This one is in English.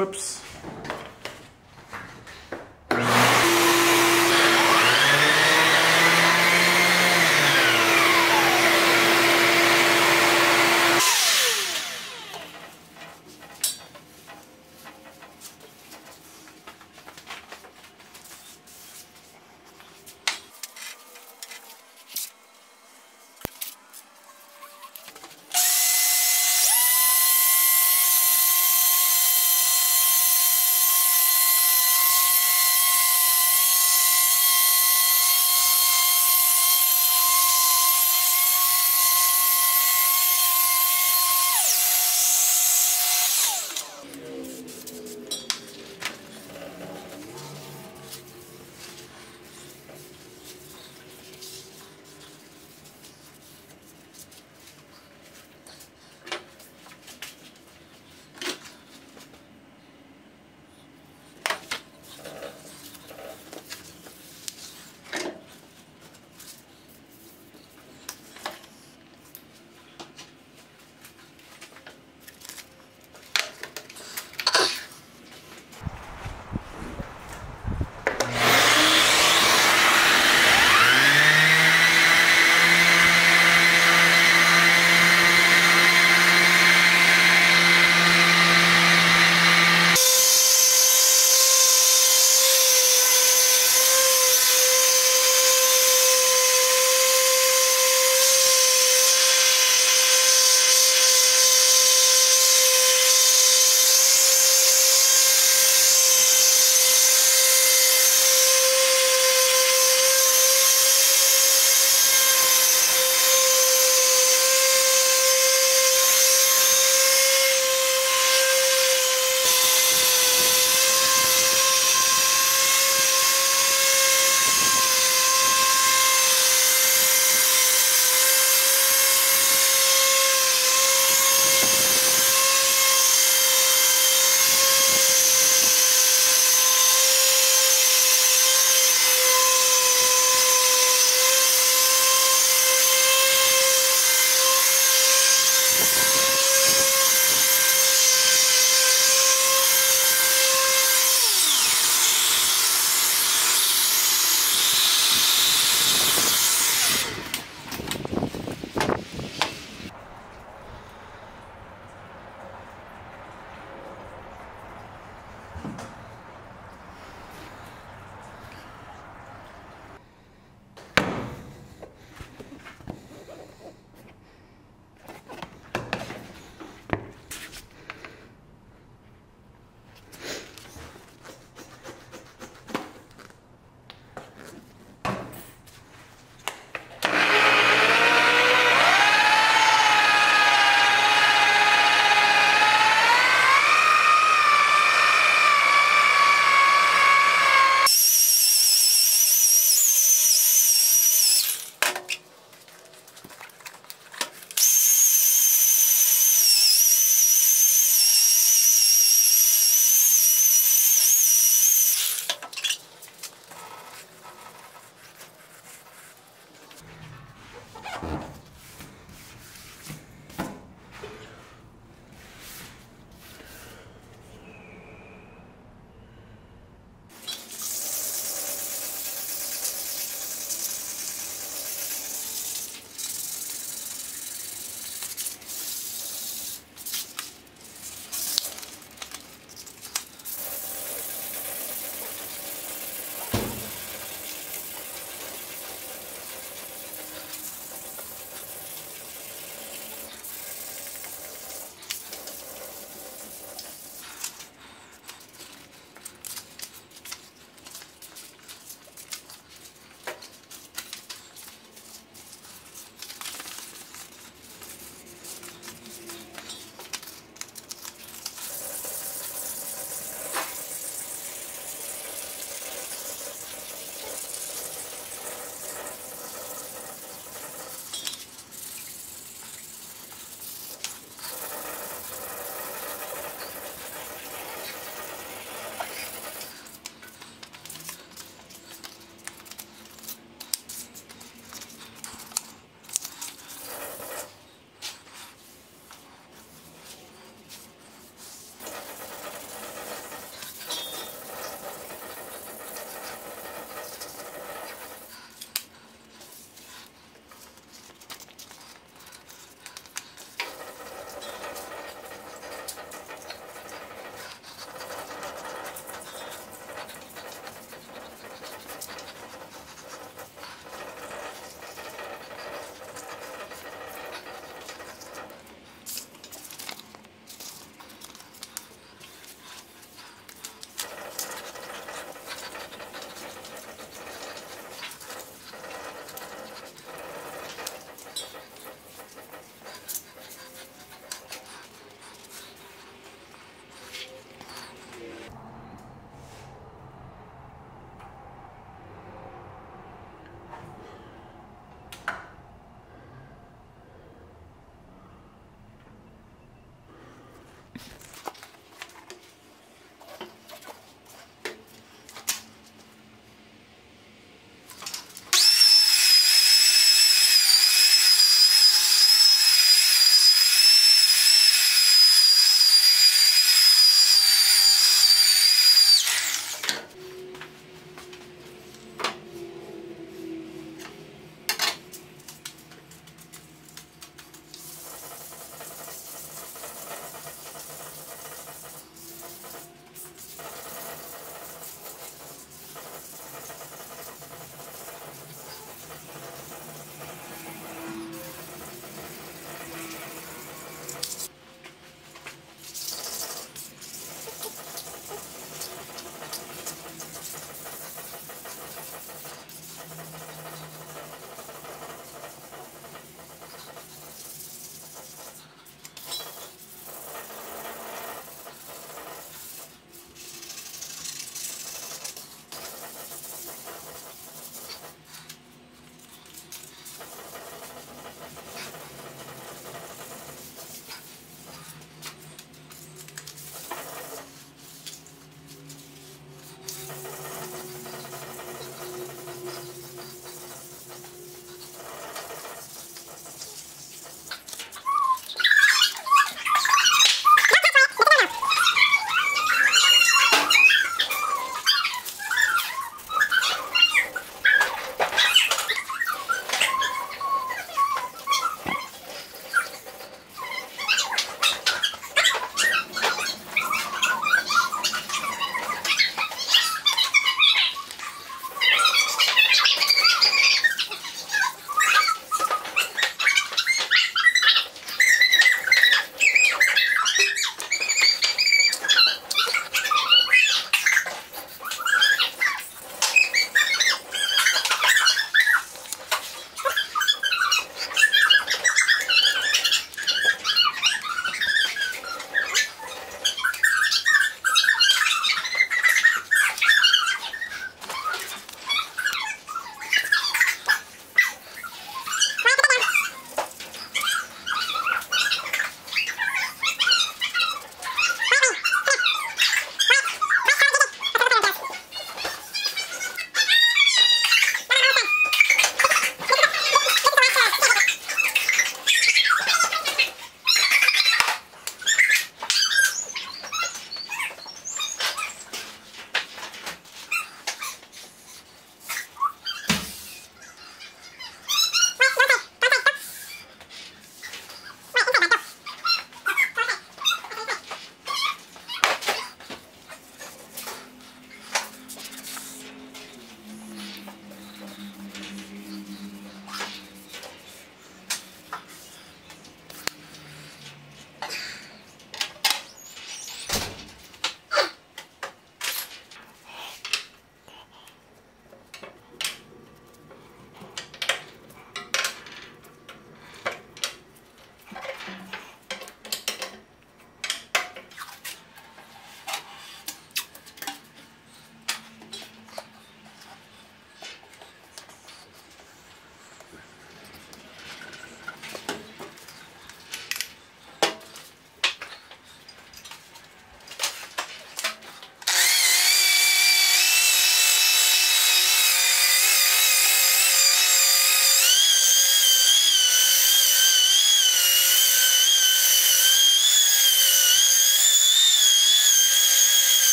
Oops.